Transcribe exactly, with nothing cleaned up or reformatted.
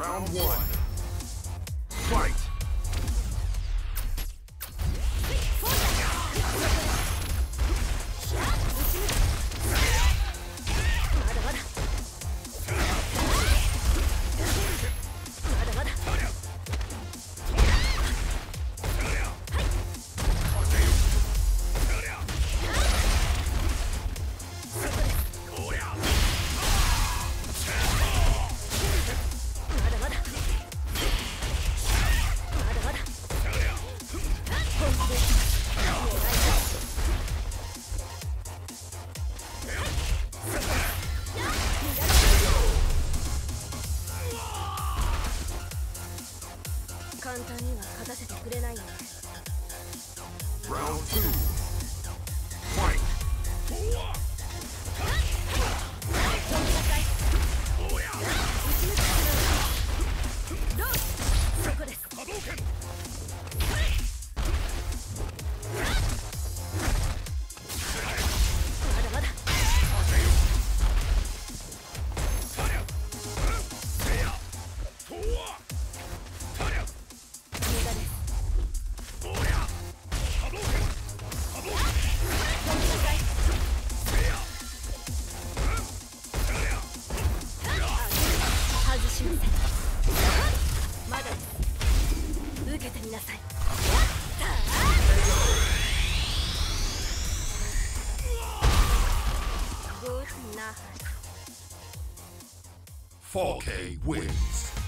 Round one. Fight! Round two. Fight. four K wins.